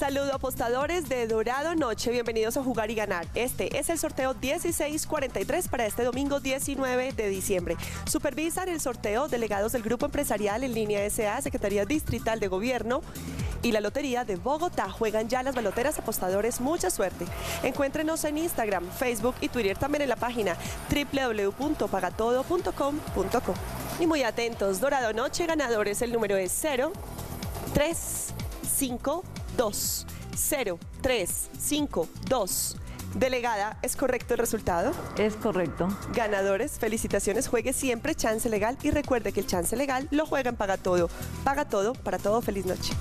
Saludo apostadores de Dorado Noche, bienvenidos a Jugar y Ganar. Este es el sorteo 1643 para este domingo 19 de diciembre. Supervisan el sorteo delegados del Grupo Empresarial en línea S.A., Secretaría Distrital de Gobierno y la Lotería de Bogotá. Juegan ya las baloteras, apostadores, mucha suerte. Encuéntrenos en Instagram, Facebook y Twitter, también en la página www.pagatodo.com.co. Y muy atentos, Dorado Noche, ganadores, el número es 0352. 0352. Delegada, ¿es correcto el resultado? Es correcto. Ganadores, felicitaciones, juegue siempre chance legal y recuerde que el chance legal lo juega en Paga Todo. Paga Todo, para todo, feliz noche.